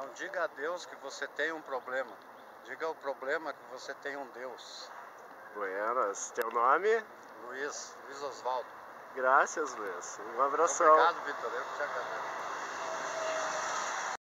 Não diga a Deus que você tem um problema. Diga o problema que você tem um Deus. Buenas, teu nome? Luiz Osvaldo. Graças, Luiz. Um abração. Obrigado, Vitor. Eu que te agradeço.